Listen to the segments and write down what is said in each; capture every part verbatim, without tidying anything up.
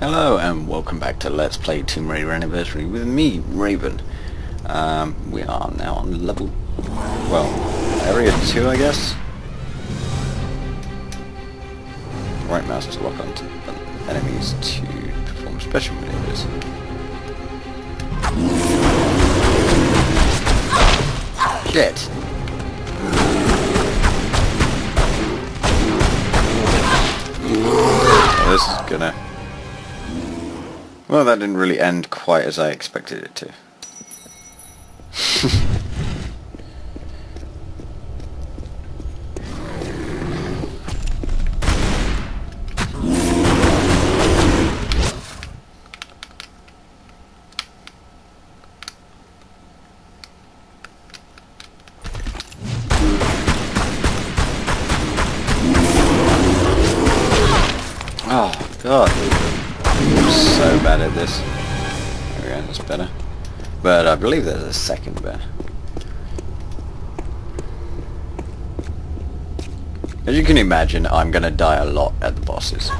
Hello and welcome back to Let's Play Tomb Raider Anniversary with me, Raven. Um, we are now on level, well, area two I guess. Right mouse to lock onto enemies to perform special maneuvers. Shit! Oh, this is gonna... Well, that didn't really end quite as I expected it to. Oh, God. I'm so bad at this. There we go, that's better. But I believe there's a second bear. As you can imagine, I'm gonna die a lot at the bosses.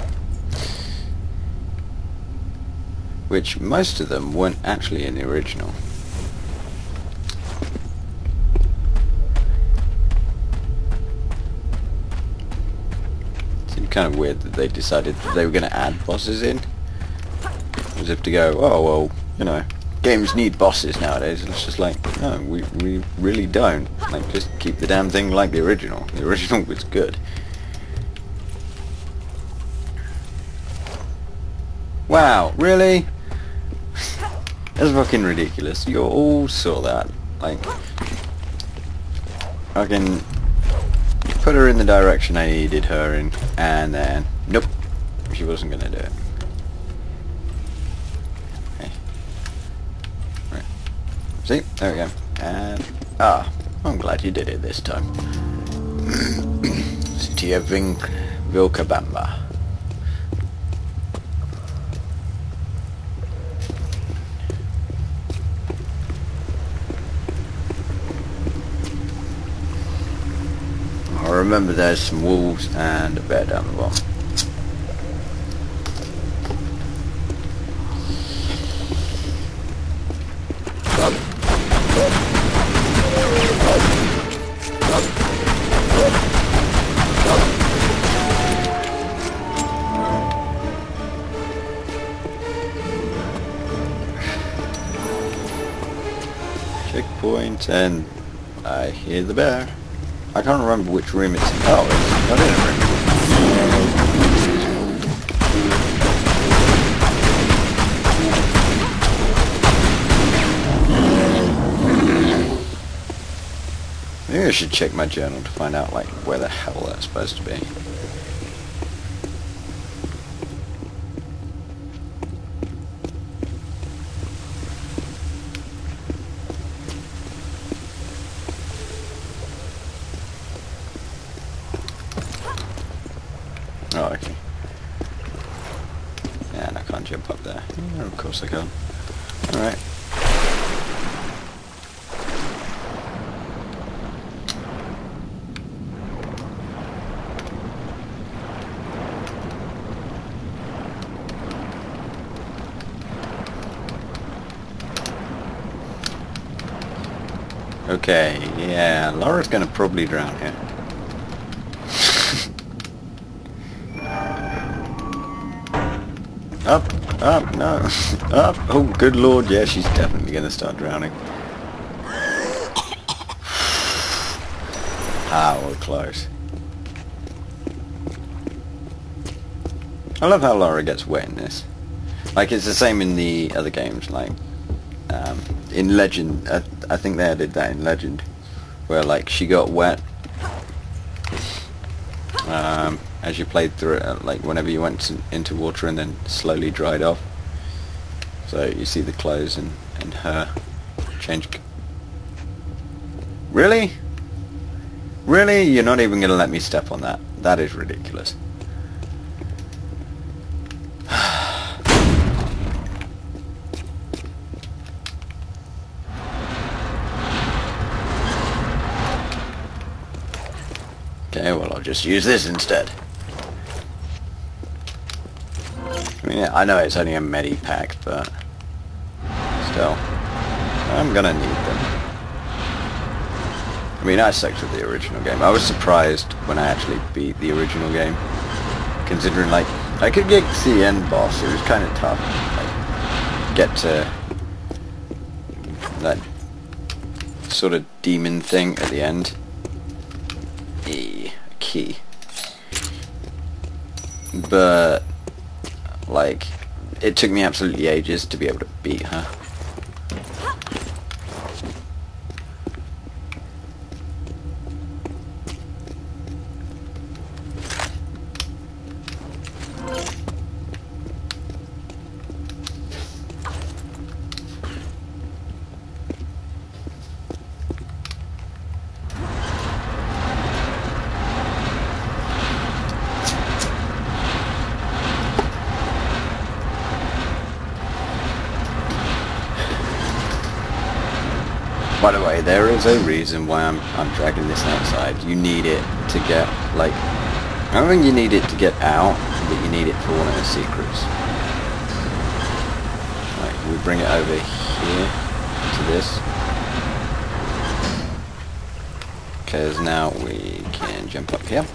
Which most of them weren't actually in the original. It seemed kind of weird that they decided that they were gonna add bosses in. As if to go, oh well, you know, games need bosses nowadays. It's just like, no, we we really don't. Like, just keep the damn thing like the original. The original was good. Wow, really? That's fucking ridiculous. You all saw that. Like, I can put her in the direction I needed her in, and then nope, she wasn't gonna do it. See? There we go. And... Ah. I'm glad you did it this time. City of Vilcabamba. I remember there's some wolves and a bear down the bottom. Checkpoint, and I hear the bear. I can't remember which room it's in. Oh, it's not in a room. Maybe I should check my journal to find out, like, where the hell that's supposed to be. Oh, okay. And I can't jump up there. No, of course I can't. Alright. Okay, yeah, Laura's gonna probably drown here. Up, up, no, up. Oh, good lord, yeah, she's definitely going to start drowning. Ah, we're close. I love how Laura gets wet in this. Like, it's the same in the other games, like, um, in Legend, I, I think they did that in Legend, where, like, she got wet, um, as you played through it, like whenever you went to, into water and then slowly dried off. So you see the clothes and, and her change. Really? Really? You're not even going to let me step on that. That is ridiculous. Okay, well I'll just use this instead. I mean, I know it's only a medi pack, but still, I'm gonna need them. I mean, I sucked with the original game. I was surprised when I actually beat the original game, considering like I could get to the end boss. It was kind of tough. Like, get to that sort of demon thing at the end. E key. But like, it took me absolutely ages to be able to beat her. By the way, there is a reason why I'm I'm dragging this outside. You need it to get, like, I don't think you need it to get out, but you need it for one of the secrets. Like, we bring it over here to this. Because now we can jump up here.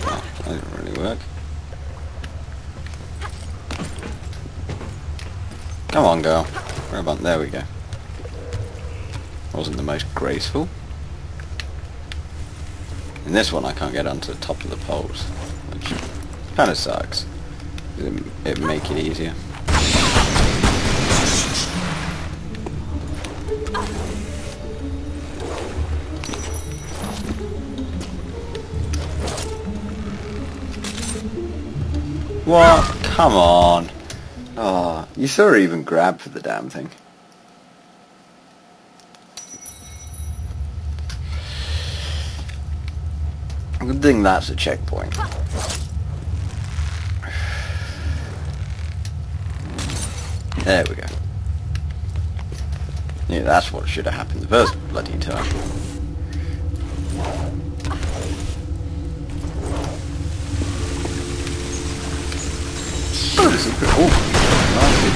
Oh, that didn't really work. Come on, girl. Where about? There we go. Wasn't the most graceful. In this one I can't get onto the top of the poles, which kind of sucks. It, it'd make it easier. What? Come on! Oh, you saw her even grab for the damn thing. Good thing that's a checkpoint. There we go. Yeah, that's what should have happened the first bloody time. Oh, this is pretty cool. Oh,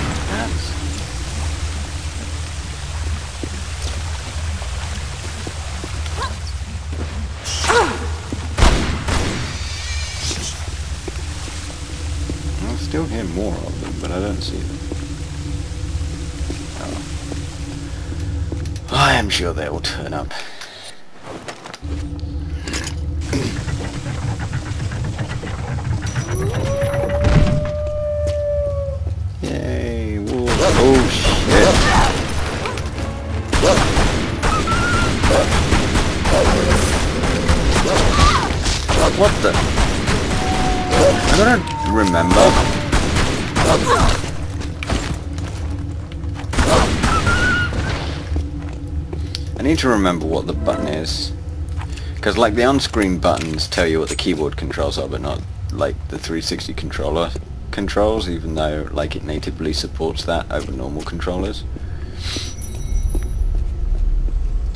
I still hear more of them, but I don't see them. Oh. I am sure they will turn up. Yay! Whoa. Oh shit! What the? I don't remember. I need to remember what the button is, because like the on-screen buttons tell you what the keyboard controls are, but not like the three sixty controller controls, even though like it natively supports that over normal controllers.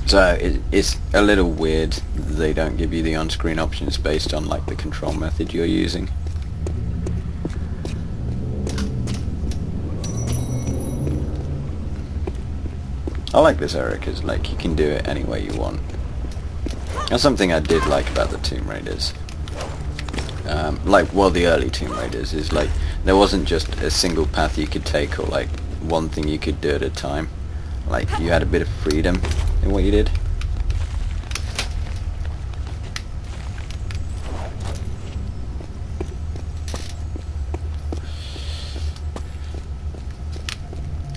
So it, it's a little weird that they don't give you the on-screen options based on like the control method you're using. I like this area because like you can do it any way you want. That's something I did like about the Tomb Raiders. Um, like, well, the early Tomb Raiders is like there wasn't just a single path you could take or like one thing you could do at a time. Like you had a bit of freedom in what you did.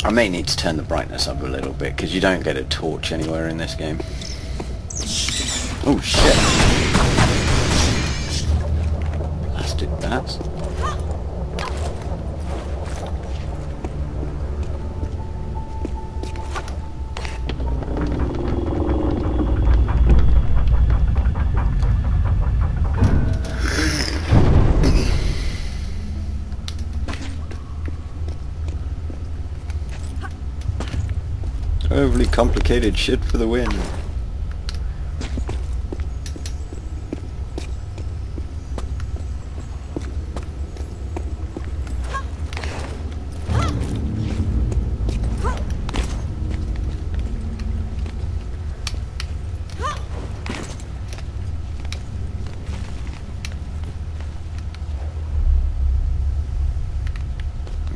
I may need to turn the brightness up a little bit because you don't get a torch anywhere in this game. Oh shit! Blasted bats. Overly complicated shit for the win.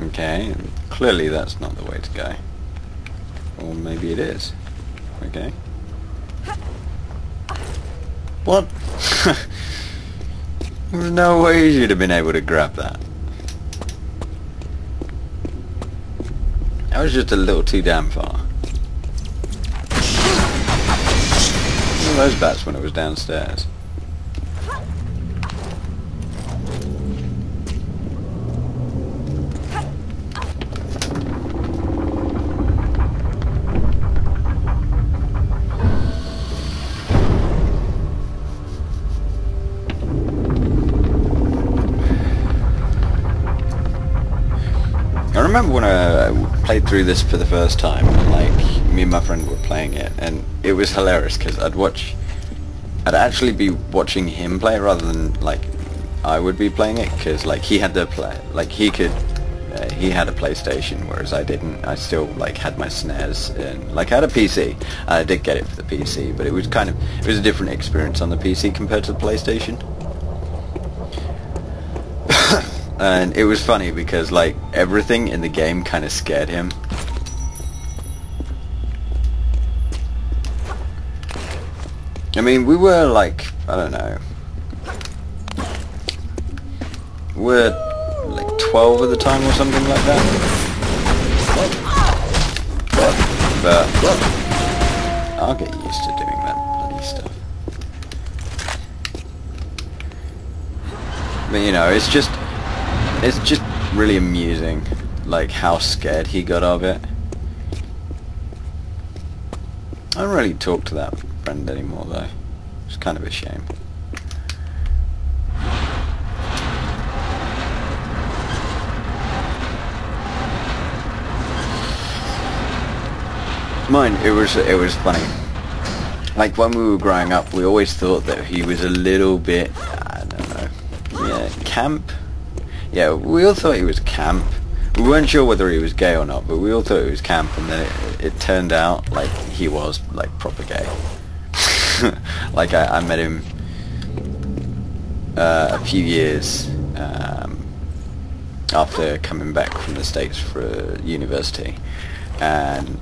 Okay, and clearly that's not the way to go. Or maybe it is. Okay. What? There's no way you'd have been able to grab that. That was just a little too damn far. One of those bats when it was downstairs. I remember when I played through this for the first time, and like me and my friend were playing it, and it was hilarious because I'd watch, I'd actually be watching him play rather than like I would be playing it, because like he had the play, like he could, uh, he had a PlayStation whereas I didn't. I still like had my S N E S and like I had a P C. I did get it for the P C, but it was kind of it was a different experience on the P C compared to the PlayStation. And it was funny because like everything in the game kind of scared him. I mean, we were like, I don't know, we were like twelve at the time or something like that. But, but I'll get used to doing that bloody stuff. But you know, it's just. It's just really amusing, like how scared he got of it. I don't really talk to that friend anymore though. It's kind of a shame. Mine, it was it was funny. Like when we were growing up, we always thought that he was a little bit, I don't know, yeah, camp. Yeah, we all thought he was camp. We weren't sure whether he was gay or not, but we all thought he was camp, and then it, it turned out like he was like proper gay. Like I, I met him uh, a few years um, after coming back from the States for university, and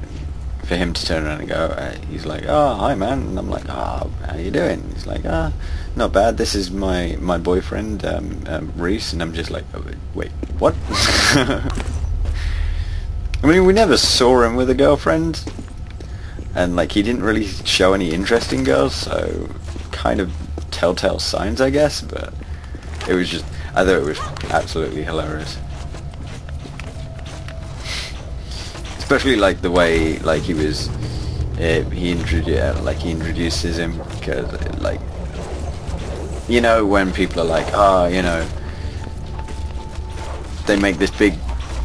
for him to turn around and go, uh, he's like, "Oh, hi, man," and I'm like, "Oh, how you doing?" He's like, "Ah, oh, not bad. This is my my boyfriend, um, um, Reese," and I'm just like, oh, "Wait, what?" I mean, we never saw him with a girlfriend, and like he didn't really show any interest in girls, so kind of telltale signs, I guess. But it was just, I thought it was absolutely hilarious. Especially like the way like he was, uh, he introduced uh, like he introduces him, because like, you know, when people are like, oh, you know, they make this big,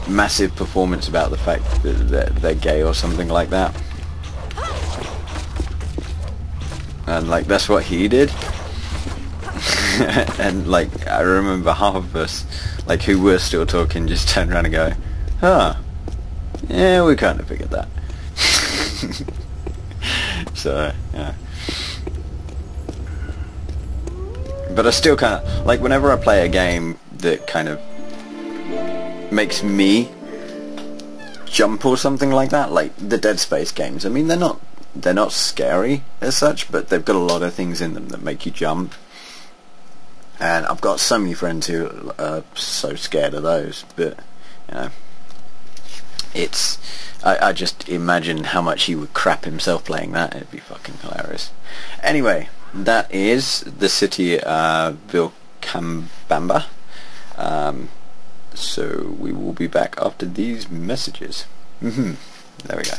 massive performance about the fact that they're, they're gay or something like that, and like that's what he did, and like I remember half of us, like who were still talking, just turned around and go, huh. Yeah, we kind of figured that. So, yeah. But I still kind of, like, whenever I play a game that kind of makes me jump or something like that, like the Dead Space games, I mean, they're not, they're not scary as such, but they've got a lot of things in them that make you jump. And I've got so many friends who are so scared of those, but, you know. It's, I, I just imagine how much he would crap himself playing that. It'd be fucking hilarious. Anyway, that is the city uh, Vilcabamba. Um, so we will be back after these messages. Mm-hmm. There we go.